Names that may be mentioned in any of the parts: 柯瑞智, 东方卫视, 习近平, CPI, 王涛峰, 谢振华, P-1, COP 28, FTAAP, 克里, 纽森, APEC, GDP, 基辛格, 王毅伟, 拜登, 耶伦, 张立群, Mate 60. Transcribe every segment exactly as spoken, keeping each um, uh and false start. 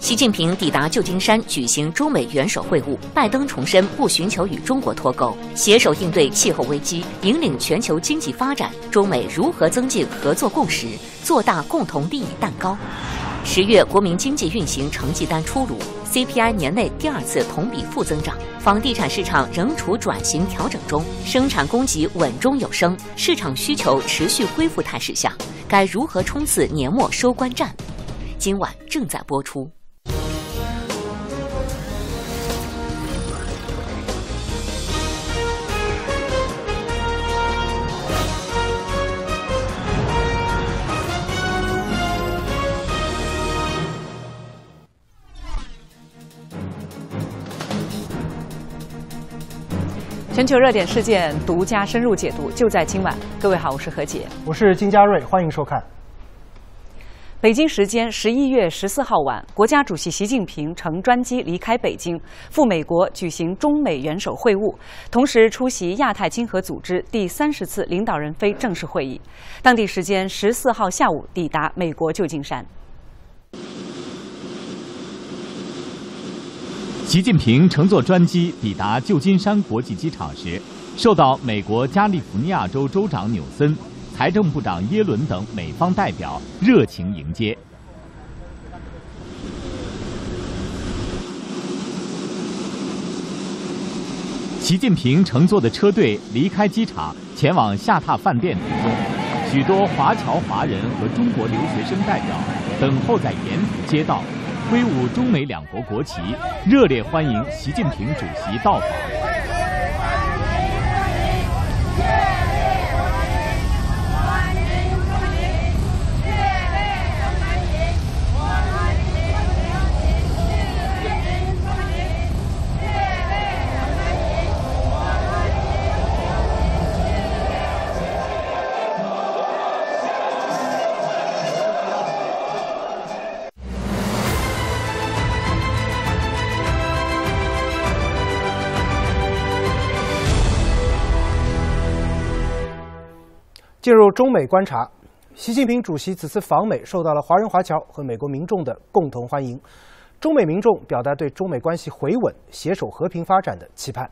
习近平抵达旧金山举行中美元首会晤，拜登重申不寻求与中国脱钩，携手应对气候危机，引领全球经济发展。中美如何增进合作共识，做大共同利益蛋糕？十月国民经济运行成绩单出炉 ，C P I 年内第二次同比负增长，房地产市场仍处转型调整中，生产供给稳中有升，市场需求持续恢复态势下，该如何冲刺年末收官战？今晚正在播出。全球热点事件独家深入解读，就在今晚。各位好，我是何洁，我是金嘉瑞，欢迎收看。北京时间十一月十四号晚，国家主席习近平乘专机离开北京，赴美国举行中美元首会晤，同时出席亚太经合组织第三十次领导人非正式会议。当地时间十四号下午抵达美国旧金山。习近平乘坐专机抵达旧金山国际机场时，受到美国加利福尼亚州州长纽森、财政部长耶伦等美方代表热情迎接。习近平乘坐的车队离开机场，前往下榻饭店途中，许多华侨华人和中国留学生代表等候在沿途街道，挥舞中美两国国旗，热烈欢迎习近平主席到访。进入中美观察，习近平主席此次访美受到了华人华侨和美国民众的共同欢迎，中美民众表达对中美关系回稳、携手和平发展的期盼。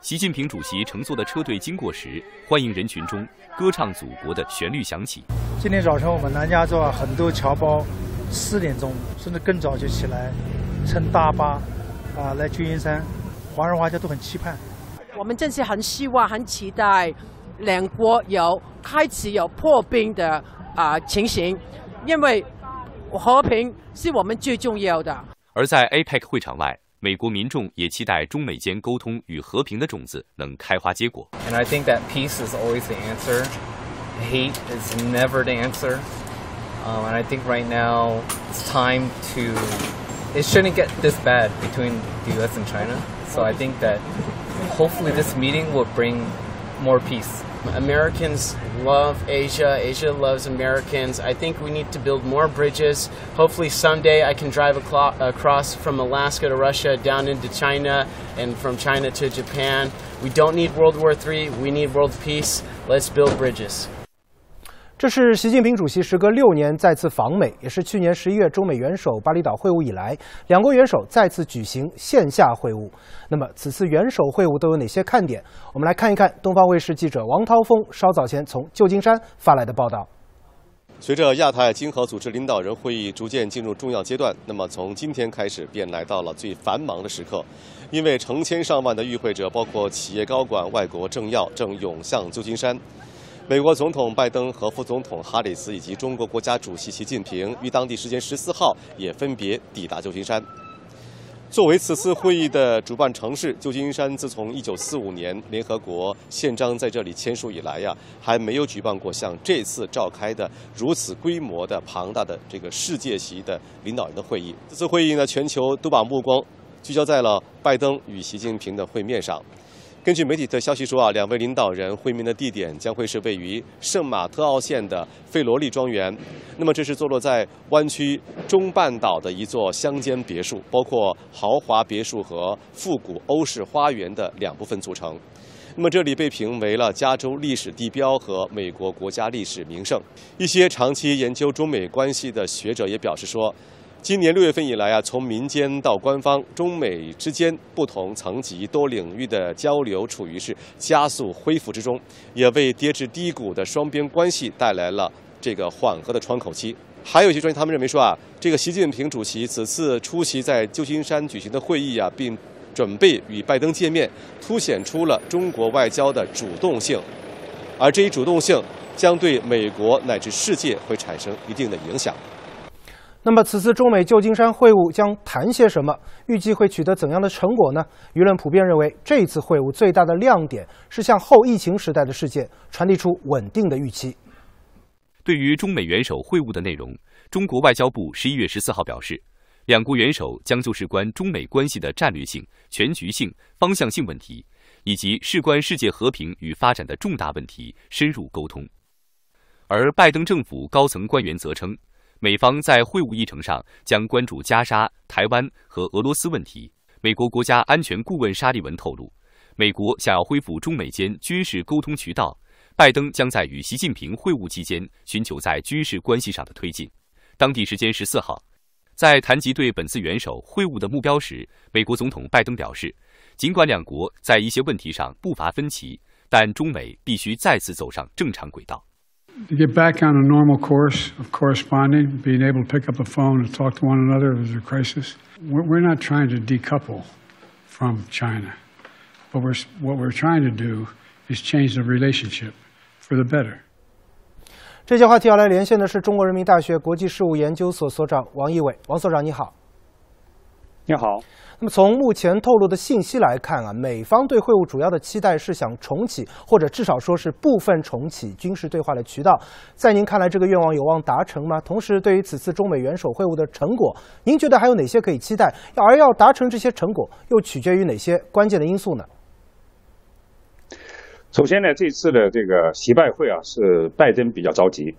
习近平主席乘坐的车队经过时，欢迎人群中歌唱祖国的旋律响起。今天早晨，我们南加州啊，很多侨胞四点钟甚至更早就起来，乘大巴啊来旧金山，华人华侨都很期盼。我们真是很希望、很期待两国有开始有破冰的啊、呃、情形，因为和平是我们最重要的。而在 A P E C 会场外，美国民众也期待中美间沟通与和平的种子能开花结果。And I think that peace is always the answer. Hate is never the answer. Um, and I think right now it's time to. It shouldn't get this bad between the U S and China. So I think that hopefully this meeting will bring more peace. Americans love Asia. Asia loves Americans. I think we need to build more bridges. Hopefully someday I can drive across from Alaska to Russia, down into China, and from China to Japan. We don't need World War Three. We need world peace. Let's build bridges. 这是习近平主席时隔六年再次访美，也是去年十一月中美元首巴厘岛会晤以来，两国元首再次举行线下会晤。那么此次元首会晤都有哪些看点？我们来看一看东方卫视记者王涛峰稍早前从旧金山发来的报道。随着亚太经合组织领导人会议逐渐进入重要阶段，那么从今天开始便来到了最繁忙的时刻，因为成千上万的与会者，包括企业高管、外国政要，正涌向旧金山。美国总统拜登和副总统哈里斯以及中国国家主席习近平于当地时间十四号也分别抵达旧金山。作为此次会议的主办城市，旧金山自从一九四五年联合国宪章在这里签署以来呀，还没有举办过像这次召开的如此规模的庞大的这个世界级的领导人的会议。这次会议呢，全球都把目光聚焦在了拜登与习近平的会面上。根据媒体的消息说啊，两位领导人会面的地点将会是位于圣马特奥县的费罗利庄园。那么这是坐落在湾区中半岛的一座乡间别墅，包括豪华别墅和复古欧式花园的两部分组成。那么这里被评为了加州历史地标和美国国家历史名胜。一些长期研究中美关系的学者也表示说，今年六月份以来啊，从民间到官方，中美之间不同层级、多领域的交流处于是加速恢复之中，也为跌至低谷的双边关系带来了这个缓和的窗口期。 还有一些专家，他们认为说啊，这个习近平主席此次出席在旧金山举行的会议啊，并准备与拜登见面，凸显出了中国外交的主动性，而这一主动性将对美国乃至世界会产生一定的影响。那么，此次中美旧金山会晤将谈些什么？预计会取得怎样的成果呢？舆论普遍认为，这次会晤最大的亮点是向后疫情时代的世界传递出稳定的预期。 对于中美元首会晤的内容，中国外交部十一月十四号表示，两国元首将就事关中美关系的战略性、全局性、方向性问题，以及事关世界和平与发展的重大问题深入沟通。而拜登政府高层官员则称，美方在会晤议程上将关注加沙、台湾和俄罗斯问题。美国国家安全顾问沙利文透露，美国想要恢复中美间军事沟通渠道。 拜登将在与习近平会晤期间寻求在军事关系上的推进。当地时间十四号，在谈及对本次元首会晤的目标时，美国总统拜登表示，尽管两国在一些问题上不乏分歧，但中美必须再次走上正常轨道。To get back on a normal course of corresponding, being able to pick up the phone and talk to one another if there's a crisis. We're not trying to decouple from China, but we're what we're trying to do is change the relationship. For the better。这些话题要来连线的是中国人民大学国际事务研究所所长王毅伟，王所长你好。你好。那么从目前透露的信息来看啊，美方对会晤主要的期待是想重启，或者至少说是部分重启军事对话的渠道。在您看来，这个愿望有望达成吗？同时，对于此次中美元首会晤的成果，您觉得还有哪些可以期待？而要达成这些成果，又取决于哪些关键的因素呢？ 首先呢，这次的这个习拜会啊，是拜登比较着急，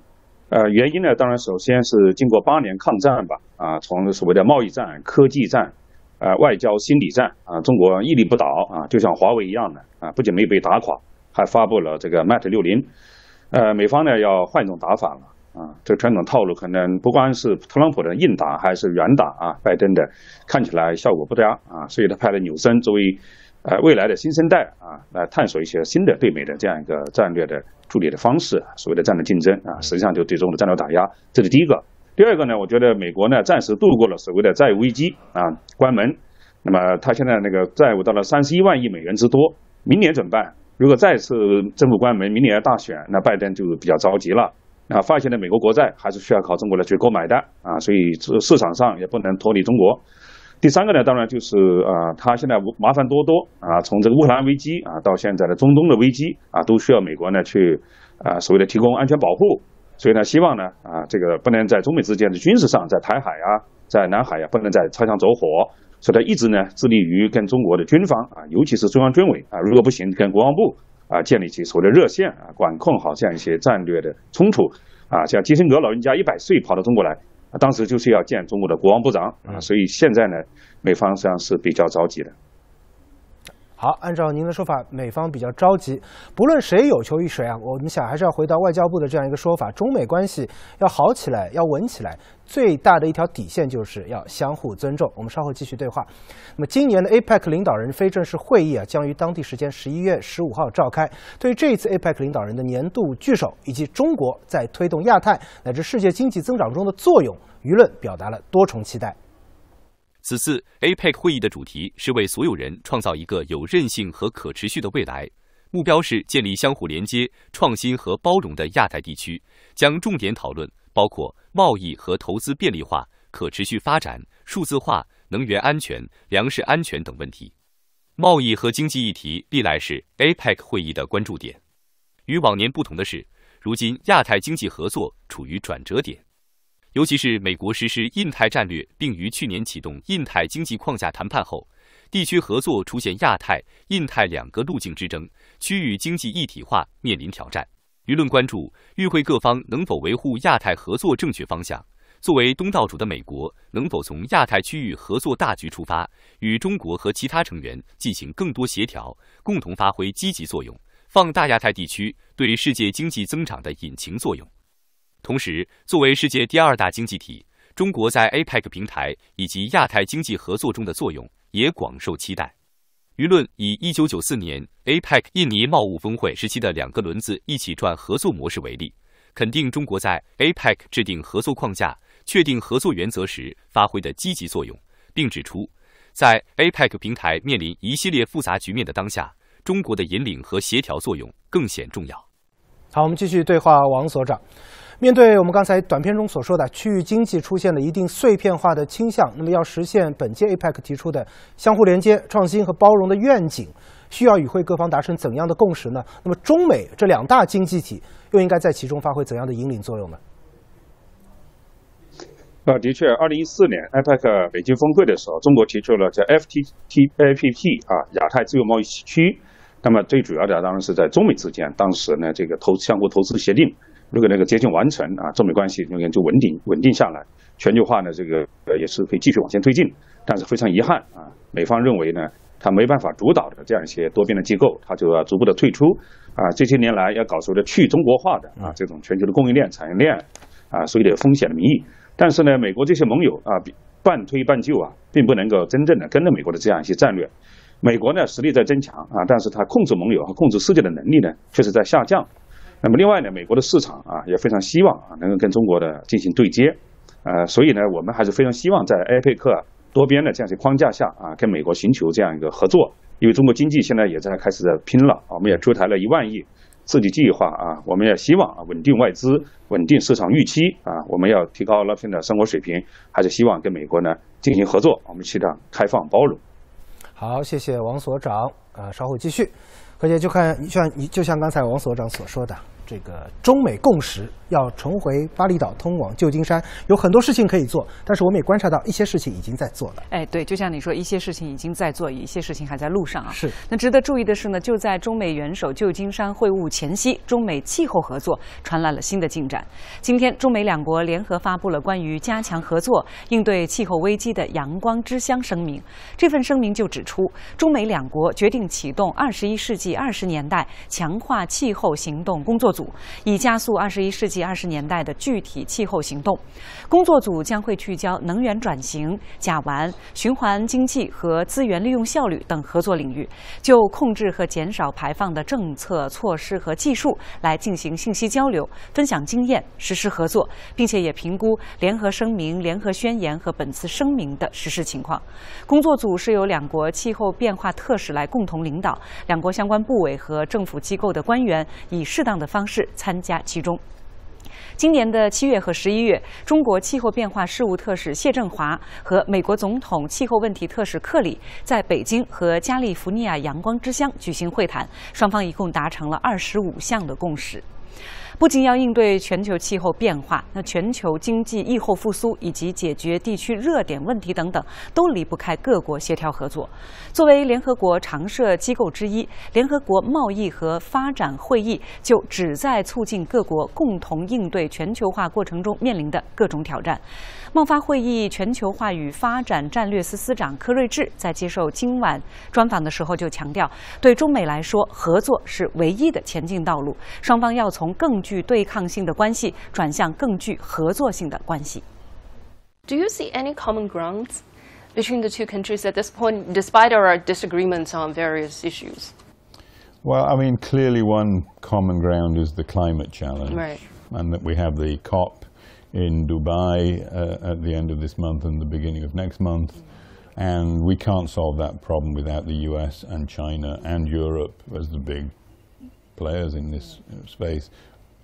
呃，原因呢，当然首先是经过八年抗战吧，啊，从所谓的贸易战、科技战，啊，外交心理战啊，中国屹立不倒啊，就像华为一样的啊，不仅没被打垮，还发布了这个 Mate 六十，呃，美方呢要换一种打法了啊，这个传统套路可能不光是特朗普的硬打，还是软打啊，拜登的看起来效果不佳啊，所以他派了纽森作为。 呃，未来的新生代啊，来探索一些新的对美的这样一个战略的处理的方式，所谓的战略竞争啊，实际上就对中国的战略打压，这是第一个。第二个呢，我觉得美国呢暂时度过了所谓的债务危机啊，关门。那么它现在那个债务到了三十一万亿美元之多，明年怎么办？如果再次政府关门，明年大选，那拜登就比较着急了。啊，发行的美国国债还是需要靠中国来去购买的啊，所以市场上也不能脱离中国。 第三个呢，当然就是啊、呃，他现在麻烦多多啊，从这个乌克兰危机啊，到现在的中东的危机啊，都需要美国呢去啊所谓的提供安全保护，所以呢，希望呢啊这个不能在中美之间的军事上，在台海啊，在南海啊，不能再擦枪走火，所以他一直呢致力于跟中国的军方啊，尤其是中央军委啊，如果不行，跟国防部啊建立起所谓的热线啊，管控好这样一些战略的冲突啊，像基辛格老人家一百岁跑到中国来。 当时就是要见中国的国防部长啊，所以现在呢，美方实际上是比较着急的。好，按照您的说法，美方比较着急。不论谁有求于谁啊，我们想还是要回到外交部的这样一个说法：中美关系要好起来，要稳起来，最大的一条底线就是要相互尊重。我们稍后继续对话。那么，今年的 A P E C 领导人非正式会议啊，将于当地时间十一月十五号召开。对于这一次 A P E C 领导人的年度聚首以及中国在推动亚太乃至世界经济增长中的作用，舆论表达了多重期待。 此次 A P E C 会议的主题是为所有人创造一个有韧性和可持续的未来，目标是建立相互连接、创新和包容的亚太地区，将重点讨论包括贸易和投资便利化、可持续发展、数字化、能源安全、粮食安全等问题。贸易和经济议题历来是 A P E C 会议的关注点。与往年不同的是，如今亚太经济合作处于转折点。 尤其是美国实施印太战略，并于去年启动印太经济框架谈判后，地区合作出现亚太、印太两个路径之争，区域经济一体化面临挑战。舆论关注与会各方能否维护亚太合作正确方向，作为东道主的美国，能否从亚太区域合作大局出发，与中国和其他成员进行更多协调，共同发挥积极作用，放大亚太地区对世界经济增长的引擎作用？同时，作为世界第二大经济体，中国在 A P E C 平台以及亚太经济合作中的作用也广受期待。 舆论以一九九四年 A P E C 印尼贸务峰会时期的两个轮子一起转合作模式为例，肯定中国在 A P E C 制定合作框架、确定合作原则时发挥的积极作用，并指出，在 A P E C 平台面临一系列复杂局面的当下，中国的引领和协调作用更显重要。好，我们继续对话王所长。 面对我们刚才短片中所说的区域经济出现了一定碎片化的倾向，那么要实现本届 A P E C 提出的相互连接、创新和包容的愿景，需要与会各方达成怎样的共识呢？那么中美这两大经济体又应该在其中发挥怎样的引领作用呢？啊，的确，二零一四年 A P E C 北京峰会的时候，中国提出了叫 F T A A P 啊，亚太自由贸易区。那么最主要的当然是在中美之间，当时呢这个投相互投资协定。 如果那个接近完成啊，中美关系应该就稳定稳定下来，全球化呢这个呃也是可以继续往前推进。但是非常遗憾啊，美方认为呢，他没办法主导的这样一些多边的机构，他就要逐步的退出啊。这些年来要搞出的去中国化的啊这种全球的供应链、产业链啊，所以有风险的名义。但是呢，美国这些盟友啊，半推半就啊，并不能够真正的跟着美国的这样一些战略。美国呢实力在增强啊，但是他控制盟友和控制世界的能力呢，确实在下降。 那么另外呢，美国的市场啊也非常希望啊能够跟中国的进行对接，呃，所以呢，我们还是非常希望在 A P E C 多边的这样一个框架下啊，跟美国寻求这样一个合作。因为中国经济现在也在开始在拼了，我们也出台了一万亿刺激计划啊，我们也希望啊稳定外资、稳定市场预期啊，我们要提高老百姓的生活水平，还是希望跟美国呢进行合作，我们期待开放包容。好，谢谢王所长啊，稍后继续。何姐就看像就像刚才王所长所说的。 这个中美共识要重回巴厘岛，通往旧金山，有很多事情可以做，但是我们也观察到一些事情已经在做了。哎，对，就像你说，一些事情已经在做，一些事情还在路上啊。是。那值得注意的是呢，就在中美元首旧金山会晤前夕，中美气候合作传来了新的进展。今天，中美两国联合发布了关于加强合作应对气候危机的“阳光之乡”声明。这份声明就指出，中美两国决定启动二十一世纪二十年代强化气候行动工作。 组以加速二十一世纪二十年代的具体气候行动。工作组将会聚焦能源转型、甲烷、循环经济和资源利用效率等合作领域，就控制和减少排放的政策措施和技术来进行信息交流、分享经验、实施合作，并且也评估联合声明、联合宣言和本次声明的实施情况。工作组是由两国气候变化特使来共同领导，两国相关部委和政府机构的官员以适当的方式 方式参加其中。今年的七月和十一月，中国气候变化事务特使谢振华和美国总统气候问题特使克里在北京和加利福尼亚阳光之乡举行会谈，双方一共达成了二十五项的共识。 不仅要应对全球气候变化，那全球经济疫后复苏以及解决地区热点问题等等，都离不开各国协调合作。作为联合国常设机构之一，联合国贸易和发展会议就旨在促进各国共同应对全球化过程中面临的各种挑战。贸发会议全球化与发展战略司司长柯瑞智在接受今晚专访的时候就强调，对中美来说，合作是唯一的前进道路，双方要从更 具对抗性的关系转向更具合作性的关系。Do you see any common grounds between the two countries at this point, despite our disagreements on various issues? Well, I mean, clearly one common ground is the climate challenge, right. And that we have the COP in Dubai uh, at the end of this month and the beginning of next month, and we can't solve that problem without the U S and China and Europe as the big players in this space.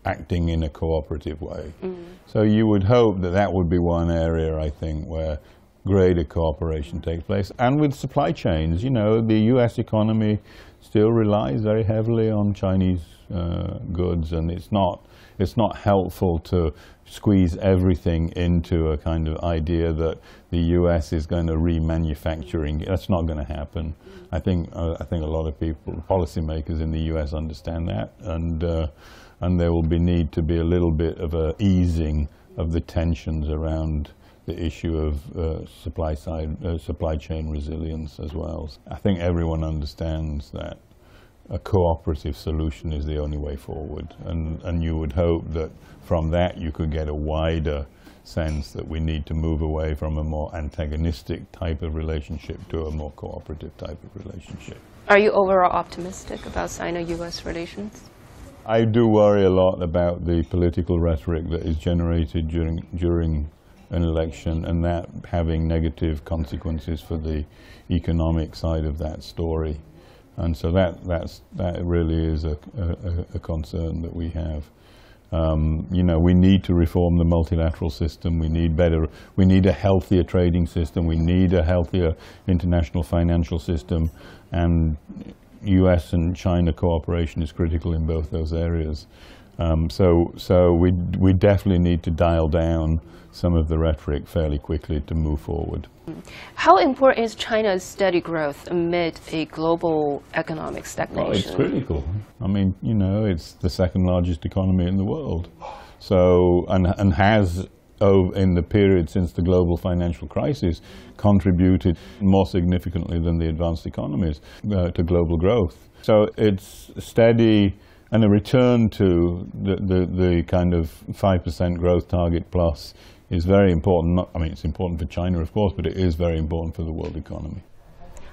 Acting in a cooperative way. Mm. So you would hope that that would be one area, I think, where greater cooperation takes place. And with supply chains, you know, the U S economy still relies very heavily on Chinese uh, goods, and it's not, it's not helpful to squeeze everything into a kind of idea that the U S is going to remanufacturing. That's not going to happen. I think, uh, I think a lot of people, policymakers in the U S understand that, and uh, and there will be need to be a little bit of a easing of the tensions around the issue of uh, supply side, uh, supply chain resilience as well. I think everyone understands that a cooperative solution is the only way forward, and, and you would hope that from that you could get a wider sense that we need to move away from a more antagonistic type of relationship to a more cooperative type of relationship. Are you overall optimistic about Sino-U S relations? I do worry a lot about the political rhetoric that is generated during, during an election, and that having negative consequences for the economic side of that story. And so that, that's, that really is a, a, a concern that we have. Um, you know, we need to reform the multilateral system. We need better, we need a healthier trading system. We need a healthier international financial system. And U S and China cooperation is critical in both those areas. Um, so so we, we definitely need to dial down some of the rhetoric fairly quickly to move forward. How important is China's steady growth amid a global economic stagnation? Well, it's critical. I mean, you know, it's the second largest economy in the world. So, and, and has, oh, in the period since the global financial crisis, contributed more significantly than the advanced economies uh, to global growth. So it's steady, and a return to the, the, the kind of five percent growth target plus is very important. Not, I mean, it's important for China, of course, but it is very important for the world economy.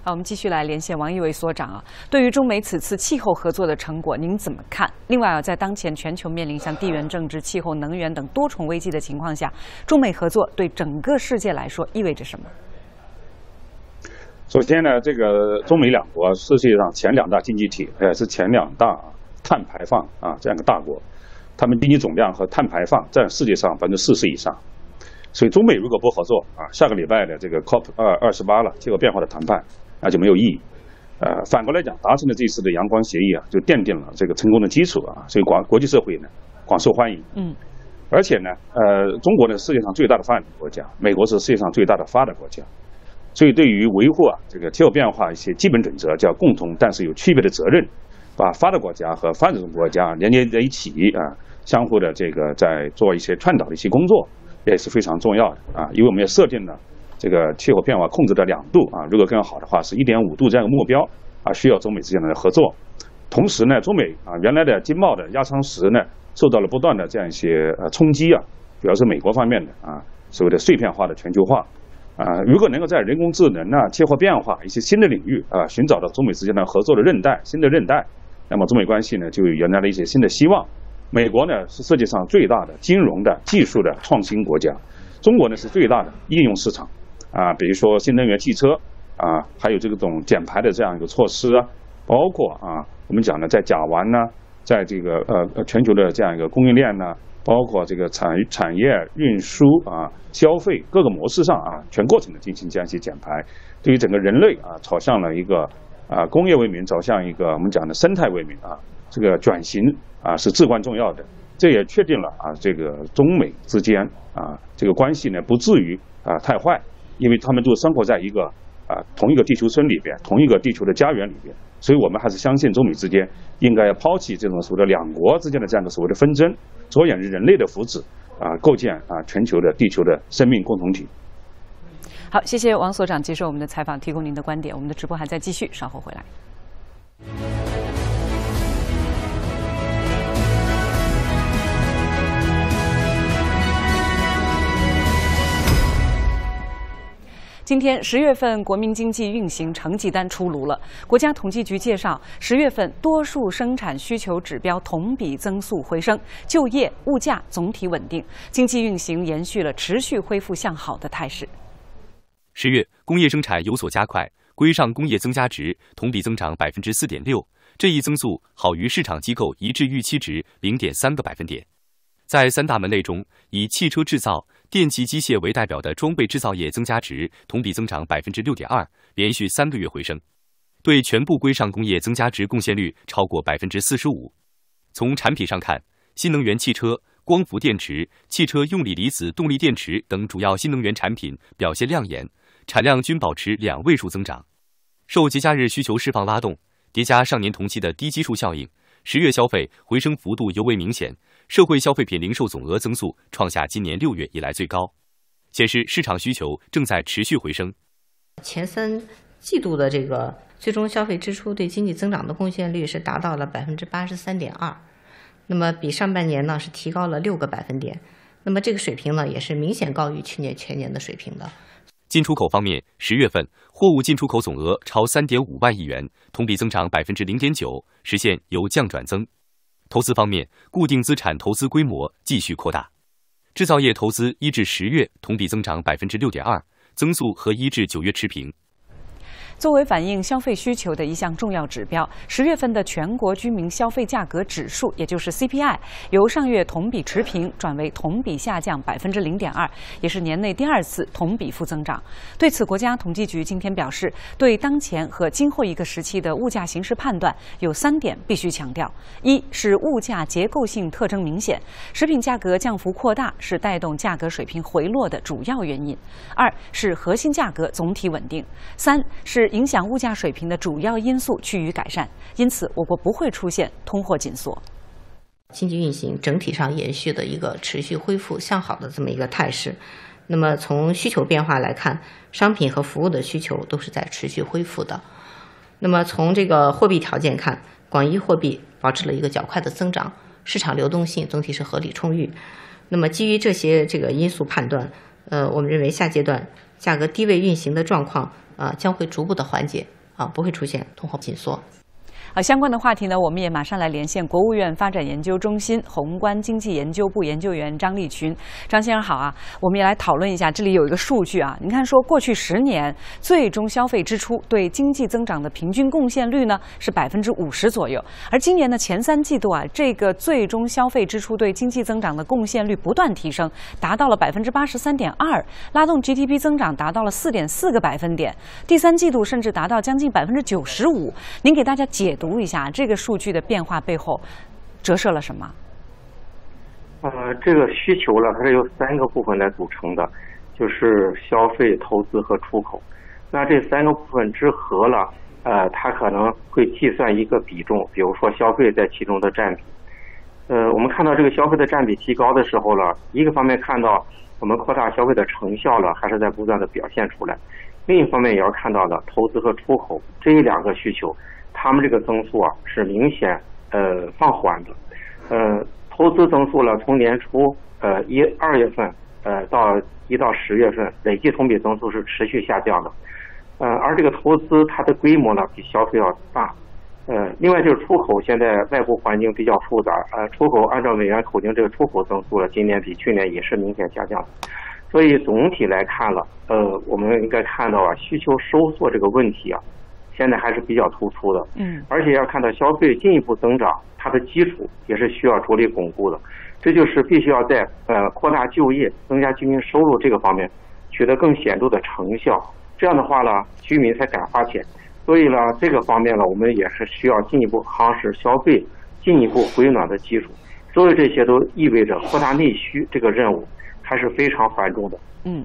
好，我们继续来连线王毅伟所长啊。对于中美此次气候合作的成果，您怎么看？另外啊，在当前全球面临像地缘政治、气候、能源等多重危机的情况下，中美合作对整个世界来说意味着什么？首先呢，这个中美两国世界上前两大经济体，也是前两大碳排放啊这样一个大国，他们经济总量和碳排放占世界上百分之四十以上。 所以，中美如果不合作啊，下个礼拜的这个 COP 二十八了，气候变化的谈判啊就没有意义。呃，反过来讲，达成了这次的阳光协议啊，就奠定了这个成功的基础啊。所以广国际社会呢广受欢迎。嗯。而且呢，呃，中国呢世界上最大的发展国家，美国是世界上最大的发达国家。所以，对于维护啊这个气候变化一些基本准则，叫共同但是有区别的责任，把发达国家和发展中国家连接在一起啊，相互的这个在做一些倡导的一些工作。 也是非常重要的啊，因为我们也设定了这个气候变化控制的两度啊，如果更好的话是 一点五度这样一个目标啊，需要中美之间的合作。同时呢，中美啊原来的经贸的压舱石呢，受到了不断的这样一些呃冲击啊，主要是美国方面的啊所谓的碎片化的全球化啊，如果能够在人工智能啊、气候变化一些新的领域啊，寻找到中美之间的合作的韧带、新的韧带，那么中美关系呢就有原来的一些新的希望。 美国呢是世界上最大的金融的技术的创新国家，中国呢是最大的应用市场，啊，比如说新能源汽车啊，还有这种减排的这样一个措施啊，包括啊我们讲的在甲烷呢，在这个呃全球的这样一个供应链呢，包括这个产产业运输啊、消费各个模式上啊，全过程的进行这样一些减排，对于整个人类啊，朝向了一个啊工业文明，朝向一个我们讲的生态文明啊。 这个转型啊是至关重要的，这也确定了啊这个中美之间啊这个关系呢不至于啊太坏，因为他们都生活在一个啊同一个地球村里边，同一个地球的家园里边，所以我们还是相信中美之间应该要抛弃这种所谓的两国之间的这样的所谓的纷争，着眼于人类的福祉啊，构建啊全球的地球的生命共同体。好，谢谢王所长接受我们的采访，提供您的观点。我们的直播还在继续，稍后回来。今天十月份国民经济运行成绩单出炉了。国家统计局介绍，十月份多数生产需求指标同比增速回升，就业、物价总体稳定，经济运行延续了持续恢复向好的态势。十月工业生产有所加快，规上工业增加值同比增长 百分之四点六， 这一增速好于市场机构一致预期值 零点三个百分点。在三大门类中，以汽车制造、 电气机械为代表的装备制造业增加值同比增长 百分之六点二， 连续三个月回升，对全部规上工业增加值贡献率超过 百分之四十五。从产品上看，新能源汽车、光伏电池、汽车用锂离子动力电池等主要新能源产品表现亮眼，产量均保持两位数增长。受节假日需求释放拉动，叠加上年同期的低基数效应，十月消费回升幅度尤为明显，社会消费品零售总额增速创下今年六月以来最高，显示市场需求正在持续回升。前三季度的这个最终消费支出对经济增长的贡献率是达到了百分之八十三点二，那么比上半年呢是提高了六个百分点，那么这个水平呢也是明显高于去年全年的水平的。 进出口方面，十月份货物进出口总额超 三点五万亿元，同比增长 百分之零点九， 实现由降转增。投资方面，固定资产投资规模继续扩大，制造业投资一至十月同比增长 百分之六点二， 增速和一至九月持平。 作为反映消费需求的一项重要指标，十月份的全国居民消费价格指数，也就是 C P I， 由上月同比持平转为同比下降 百分之零点二， 也是年内第二次同比负增长。对此，国家统计局今天表示，对当前和今后一个时期的物价形势判断有三点必须强调：一是物价结构性特征明显，食品价格降幅扩大是带动价格水平回落的主要原因；二是核心价格总体稳定；三是 影响物价水平的主要因素趋于改善，因此我国不会出现通货紧缩，经济运行整体上延续的一个持续恢复向好的这么一个态势。那么从需求变化来看，商品和服务的需求都是在持续恢复的。那么从这个货币条件看，广义货币保持了一个较快的增长，市场流动性总体是合理充裕。那么基于这些这个因素判断，呃，我们认为下阶段价格低位运行的状况 啊，将会逐步的缓解，啊，不会出现通货紧缩。 好，相关的话题呢，我们也马上来连线国务院发展研究中心宏观经济研究部研究员张立群。张先生好啊，我们也来讨论一下，这里有一个数据啊，您看说过去十年最终消费支出对经济增长的平均贡献率呢是百分之五十左右，而今年的前三季度啊，这个最终消费支出对经济增长的贡献率不断提升，达到了百分之八十三点二，拉动 G D P 增长达到了四点四个百分点，第三季度甚至达到将近百分之九十五。您给大家解 读一下这个数据的变化背后折射了什么？呃，这个需求呢，它是由三个部分来组成的，就是消费、投资和出口。那这三个部分之和了，呃，它可能会计算一个比重，比如说消费在其中的占比。呃，我们看到这个消费的占比提高的时候呢，一个方面看到我们扩大消费的成效了，还是在不断的表现出来；另一方面也要看到了投资和出口这两个需求， 他们这个增速啊是明显呃放缓的，呃，投资增速呢，从年初呃一二月份呃到一到十月份累计同比增速是持续下降的，呃，而这个投资它的规模呢比消费要大，呃，另外就是出口现在外部环境比较复杂，呃，出口按照美元口径这个出口增速呢，今年比去年也是明显下降的，所以总体来看了，呃，我们应该看到啊需求收缩这个问题啊， 现在还是比较突出的，嗯，而且要看到消费进一步增长，它的基础也是需要着力巩固的，这就是必须要在呃扩大就业、增加居民收入这个方面取得更显著的成效，这样的话呢，居民才敢花钱。所以呢，这个方面呢，我们也是需要进一步夯实消费进一步回暖的基础，所有这些都意味着扩大内需这个任务还是非常繁重的，嗯。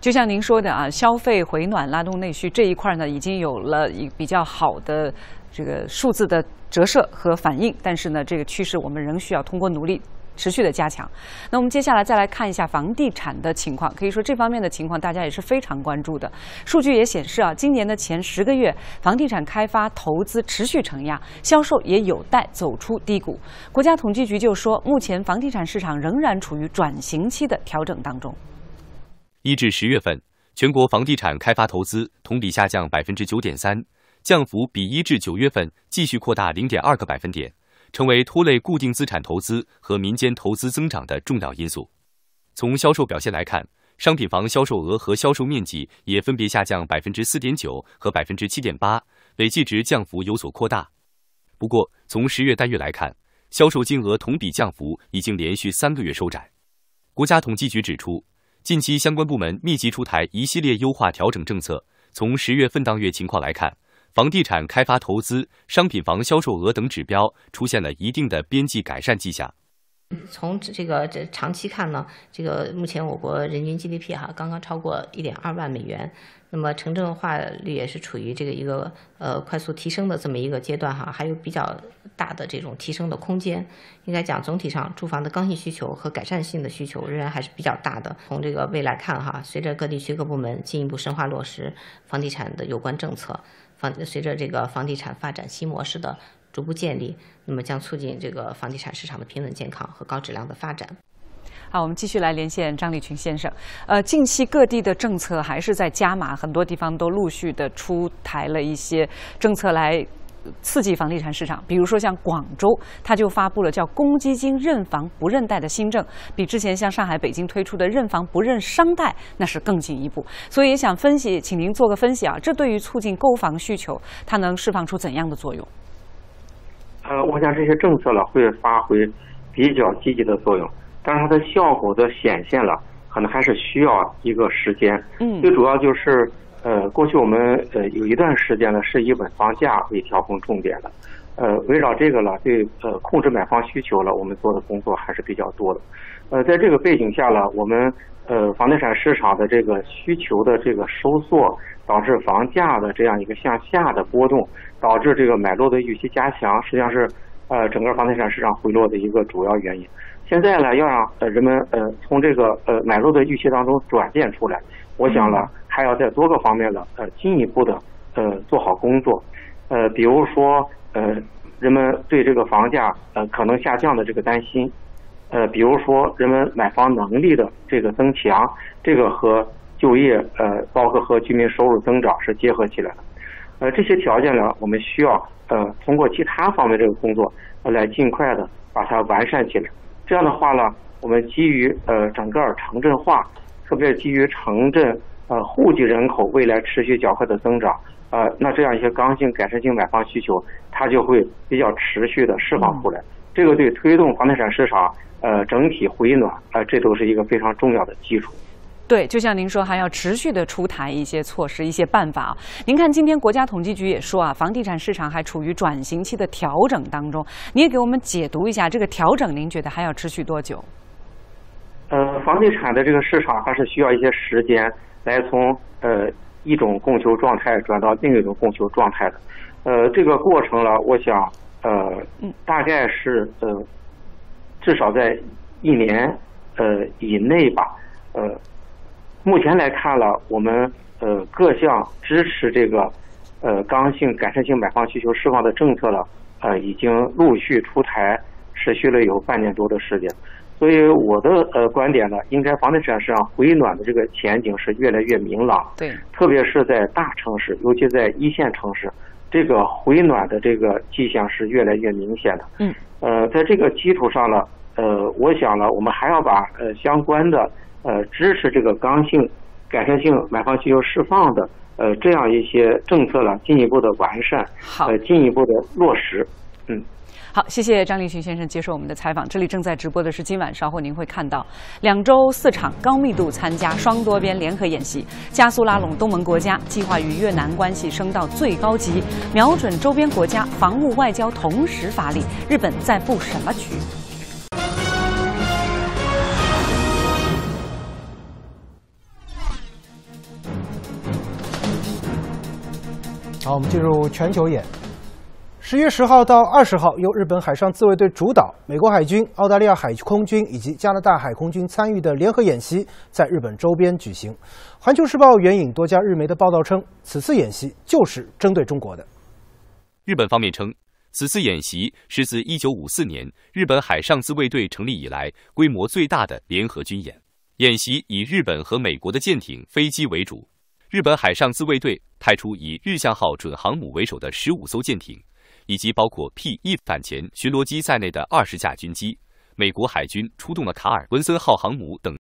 就像您说的啊，消费回暖拉动内需这一块呢，已经有了一比较好的这个数字的折射和反应，但是呢，这个趋势我们仍需要通过努力 持续的加强。那我们接下来再来看一下房地产的情况，可以说这方面的情况大家也是非常关注的。数据也显示啊，今年的前十个月，房地产开发投资持续承压，销售也有待走出低谷。国家统计局就说，目前房地产市场仍然处于转型期的调整当中。 一至十月份，全国房地产开发投资同比下降 百分之九点三， 降幅比一至九月份继续扩大 零点二 个百分点，成为拖累固定资产投资和民间投资增长的重要因素。从销售表现来看，商品房销售额和销售面积也分别下降 百分之四点九 和 百分之七点八， 累计值降幅有所扩大。不过，从十月单月来看，销售金额同比降幅已经连续三个月收窄。国家统计局指出， 近期相关部门密集出台一系列优化调整政策。从十月份当月情况来看，房地产开发投资、商品房销售额等指标出现了一定的边际改善迹象。从这个这长期看呢，这个目前我国人均 G D P 哈刚刚超过 一点二万美元，那么城镇化率也是处于这个一个呃快速提升的这么一个阶段哈，还有比较大的这种提升的空间。应该讲，总体上住房的刚性需求和改善性的需求仍然还是比较大的。从这个未来看哈，随着各地区各部门进一步深化落实房地产的有关政策，房随着这个房地产发展新模式的逐步建立，那么将促进这个房地产市场的平稳健康和高质量的发展。 好，我们继续来连线张立群先生。呃，近期各地的政策还是在加码，很多地方都陆续的出台了一些政策来刺激房地产市场。比如说像广州，它就发布了叫“公积金认房不认贷”的新政，比之前像上海、北京推出的“认房不认商贷”那是更进一步。所以也想分析，请您做个分析啊，这对于促进购房需求，它能释放出怎样的作用？呃，我想这些政策呢会发挥比较积极的作用。 但是它的效果的显现了，可能还是需要一个时间。嗯，最主要就是，呃，过去我们呃有一段时间呢是以稳房价为调控重点的，呃，围绕这个呢对呃控制买房需求了，我们做的工作还是比较多的。呃，在这个背景下呢，我们呃房地产市场的这个需求的这个收缩，导致房价的这样一个向下的波动，导致这个买入的预期加强，实际上是呃整个房地产市场回落的一个主要原因。 现在呢，要让呃人们呃从这个呃买入的预期当中转变出来，我想呢，还要在多个方面呢呃进一步的呃做好工作，呃比如说呃人们对这个房价呃可能下降的这个担心，呃比如说人们买房能力的这个增强，这个和就业呃包括和居民收入增长是结合起来的，呃这些条件呢，我们需要呃通过其他方面这个工作来尽快的把它完善起来。 这样的话呢，我们基于呃整个城镇化，特别是基于城镇呃户籍人口未来持续较快的增长，呃，那这样一些刚性、改善性买房需求，它就会比较持续的释放出来。这个对推动房地产市场呃整体回暖，呃，这都是一个非常重要的基础。 对，就像您说，还要持续的出台一些措施、一些办法啊。您看，今天国家统计局也说啊，房地产市场还处于转型期的调整当中。你也给我们解读一下这个调整，您觉得还要持续多久？呃，房地产的这个市场还是需要一些时间来从呃一种供求状态转到另一种供求状态的。呃，这个过程呢，我想呃，大概是呃至少在一年呃以内吧，呃。 目前来看了，我们呃各项支持这个呃刚性、改善性买房需求释放的政策了，呃已经陆续出台，持续了有半年多的时间。所以我的呃观点呢，应该房地产市场回暖的这个前景是越来越明朗。对，特别是在大城市，尤其在一线城市，这个回暖的这个迹象是越来越明显的。嗯，呃，在这个基础上呢，呃，我想呢，我们还要把呃相关的。 呃，支持这个刚性、改善性买房需求释放的呃这样一些政策呢，进一步的完善，呃，进一步的落实，嗯。 好，谢谢张立群先生接受我们的采访。这里正在直播的是今晚稍后您会看到两周四场高密度参加双多边联合演习，加速拉拢东盟国家，计划与越南关系升到最高级，瞄准周边国家，防务外交同时发力。日本在布什么局？ 好，我们进入全球眼。十月十号到二十号，由日本海上自卫队主导、美国海军、澳大利亚海空军以及加拿大海空军参与的联合演习在日本周边举行。《环球时报》援引多家日媒的报道称，此次演习就是针对中国的。日本方面称，此次演习是自一九五四年日本海上自卫队成立以来规模最大的联合军演。演习以日本和美国的舰艇、飞机为主。 日本海上自卫队派出以“日向号”准航母为首的十五艘舰艇，以及包括 P 一 反潜巡逻机在内的二十架军机；美国海军出动了卡尔文森号航母等